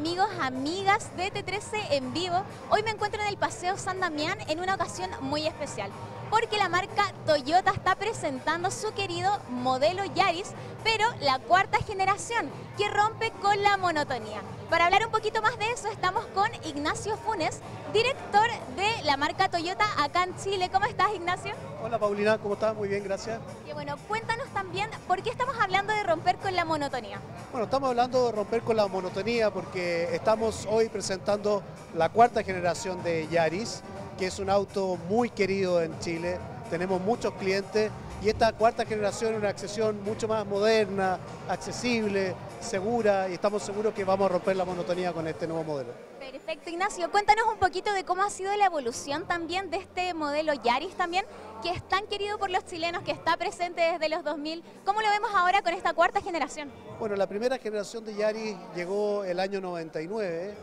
amigos, amigas de T13 en vivo. Hoy me encuentro en el Paseo San Damián en una ocasión muy especial, porque la marca Toyota está presentando su querido modelo Yaris, pero la cuarta generación, que rompe con la monotonía. Para hablar un poquito más de eso, estamos con Ignacio Funes, director de la marca Toyota acá en Chile. ¿Cómo estás, Ignacio? Hola, Paulina, ¿cómo estás? Muy bien, gracias. Y bueno, cuéntanos también, ¿por qué estamos hablando de romper con la monotonía? Bueno, estamos hablando de romper con la monotonía porque estamos hoy presentando la cuarta generación de Yaris, que es un auto muy querido en Chile, tenemos muchos clientes y esta cuarta generación es una accesión mucho más moderna, accesible, segura y estamos seguros que vamos a romper la monotonía con este nuevo modelo. Perfecto, Ignacio, cuéntanos un poquito de cómo ha sido la evolución también de este modelo Yaris también, que es tan querido por los chilenos, que está presente desde los 2000, ¿cómo lo vemos ahora con esta cuarta generación? Bueno, la primera generación de Yaris llegó el año 99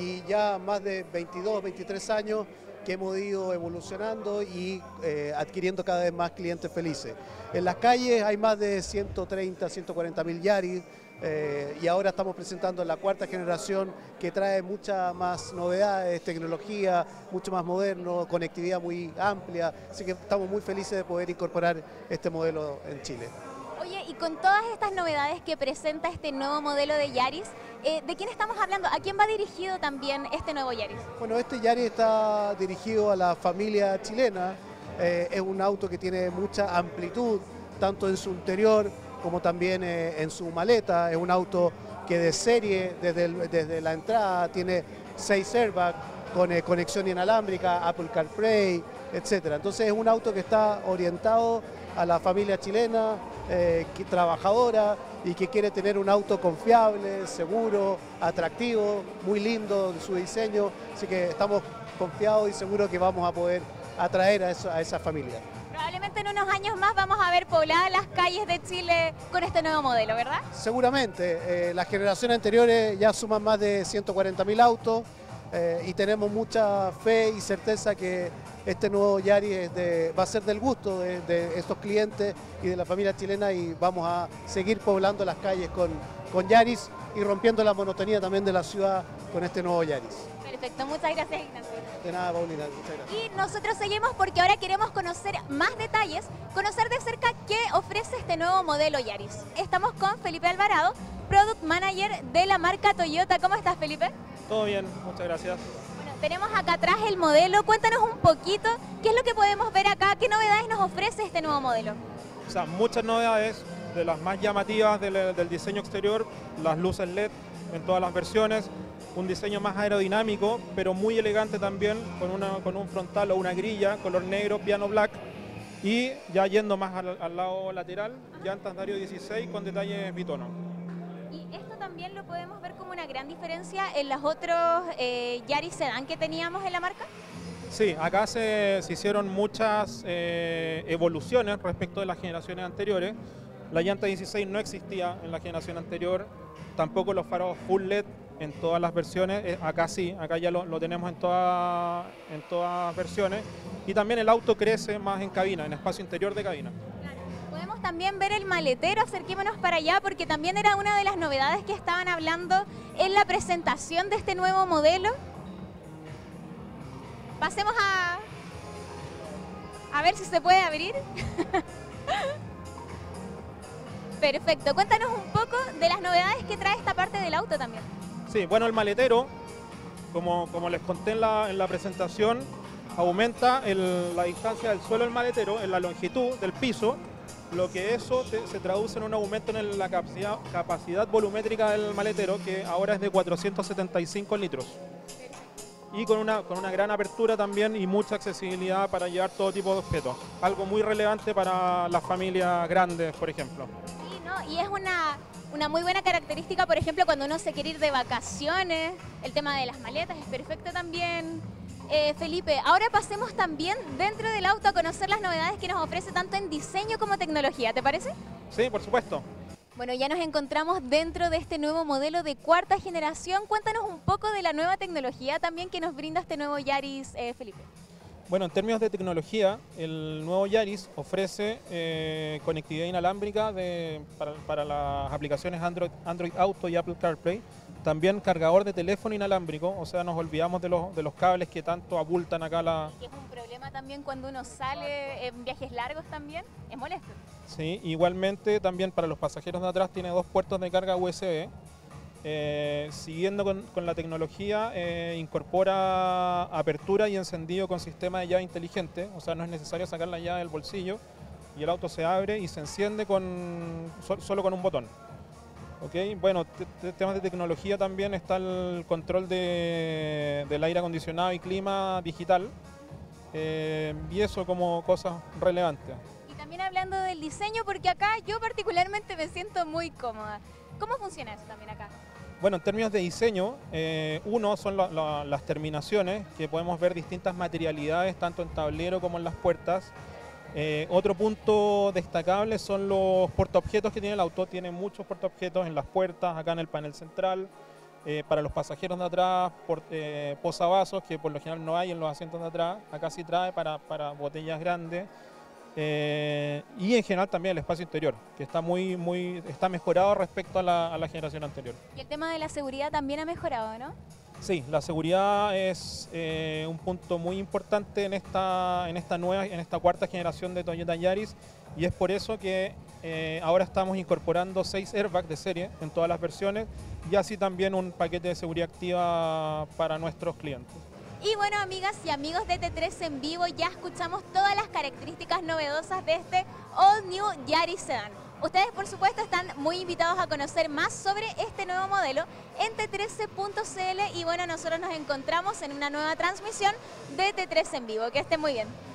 y ya más de 22, 23 años que hemos ido evolucionando y adquiriendo cada vez más clientes felices. En las calles hay más de 130, 140 mil Yaris y ahora estamos presentando la cuarta generación que trae muchas más novedades, tecnología, mucho más moderno, conectividad muy amplia, así que estamos muy felices de poder incorporar este modelo en Chile. Oye, y con todas estas novedades que presenta este nuevo modelo de Yaris, ¿de quién estamos hablando? ¿A quién va dirigido también este nuevo Yaris? Bueno, este Yaris está dirigido a la familia chilena. Es un auto que tiene mucha amplitud, tanto en su interior como también en su maleta. Es un auto que de serie, desde la entrada, tiene 6 airbags con conexión inalámbrica, Apple CarPlay, etcétera. Entonces es un auto que está orientado a la familia chilena, trabajadora y que quiere tener un auto confiable, seguro, atractivo, muy lindo en su diseño, así que estamos confiados y seguros que vamos a poder atraer a esa familia. Probablemente en unos años más vamos a ver pobladas las calles de Chile con este nuevo modelo, ¿verdad? Seguramente, las generaciones anteriores ya suman más de 140.000 autos y tenemos mucha fe y certeza que este nuevo Yaris va a ser del gusto de estos clientes y de la familia chilena y vamos a seguir poblando las calles con Yaris y rompiendo la monotonía también de la ciudad con este nuevo Yaris. Perfecto, muchas gracias, Ignacio. De nada, Paulina, muchas gracias. Y nosotros seguimos porque ahora queremos conocer más detalles, conocer de cerca qué ofrece este nuevo modelo Yaris. Estamos con Felipe Alvarado, Product Manager de la marca Toyota. ¿Cómo estás, Felipe? Todo bien, muchas gracias. Tenemos acá atrás el modelo, cuéntanos un poquito, ¿qué es lo que podemos ver acá? ¿Qué novedades nos ofrece este nuevo modelo? O sea, muchas novedades, de las más llamativas del diseño exterior, las luces LED en todas las versiones, un diseño más aerodinámico, pero muy elegante también, con un frontal o una grilla, color negro, piano black, y ya yendo más al lado lateral, llantas Dario 16 con detalles bitono. Y esto también lo podemos ver como una gran diferencia en los otros Yaris Sedan que teníamos en la marca. Sí, acá se hicieron muchas evoluciones respecto de las generaciones anteriores. La llanta 16 no existía en la generación anterior, tampoco los faros full LED en todas las versiones. Acá sí, acá ya lo tenemos en todas versiones. Y también el auto crece más en cabina, en espacio interior de cabina. También ver el maletero, acerquémonos para allá porque también era una de las novedades que estaban hablando en la presentación de este nuevo modelo. Pasemos a ver si se puede abrir. Perfecto, cuéntanos un poco de las novedades que trae esta parte del auto también. Sí, bueno, el maletero, como les conté en la presentación, aumenta la distancia del suelo al maletero, en la longitud del piso, lo que eso se traduce en un aumento en la capacidad volumétrica del maletero, que ahora es de 475 litros. Y con una gran apertura también y mucha accesibilidad para llevar todo tipo de objetos. Algo muy relevante para las familias grandes, por ejemplo. Sí, ¿no? Y es una muy buena característica, por ejemplo, cuando uno se quiere ir de vacaciones, el tema de las maletas es perfecto también. Felipe, ahora pasemos también dentro del auto a conocer las novedades que nos ofrece tanto en diseño como tecnología, ¿te parece? Sí, por supuesto. Bueno, ya nos encontramos dentro de este nuevo modelo de cuarta generación. Cuéntanos un poco de la nueva tecnología también que nos brinda este nuevo Yaris, Felipe. Bueno, en términos de tecnología, el nuevo Yaris ofrece conectividad inalámbrica para las aplicaciones Android Auto y Apple CarPlay, También cargador de teléfono inalámbrico, o sea, nos olvidamos de los cables que tanto abultan acá la... ¿Y es un problema también cuando uno sale en viajes largos también? ¿Es molesto? Sí, igualmente también para los pasajeros de atrás tiene dos puertos de carga USB. Siguiendo con la tecnología, incorpora apertura y encendido con sistema de llave inteligente, o sea, no es necesario sacar la llave del bolsillo y el auto se abre y se enciende solo con un botón. Okay. Bueno, temas de tecnología también está el control del aire acondicionado y clima digital, y eso como cosas relevantes. Y también hablando del diseño, porque acá yo particularmente me siento muy cómoda. ¿Cómo funciona eso también acá? Bueno, en términos de diseño, uno son las terminaciones, que podemos ver distintas materialidades, tanto en tablero como en las puertas. Otro punto destacable son los portaobjetos que tiene el auto. Tiene muchos portaobjetos en las puertas, acá en el panel central, para los pasajeros de atrás, posavasos, que por lo general no hay en los asientos de atrás. Acá sí trae para botellas grandes. Y en general también el espacio interior, que está está mejorado respecto a la generación anterior. Y el tema de la seguridad también ha mejorado, ¿no? Sí, la seguridad es un punto muy importante en esta cuarta generación de Toyota Yaris, y es por eso que ahora estamos incorporando 6 airbags de serie en todas las versiones, y así también un paquete de seguridad activa para nuestros clientes. Y bueno, amigas y amigos de T13 en vivo, ya escuchamos todas las características novedosas de este All New Yaris Sedan. Ustedes, por supuesto, están muy invitados a conocer más sobre este nuevo modelo en T13.cl, y bueno, nosotros nos encontramos en una nueva transmisión de T13 en vivo. Que estén muy bien.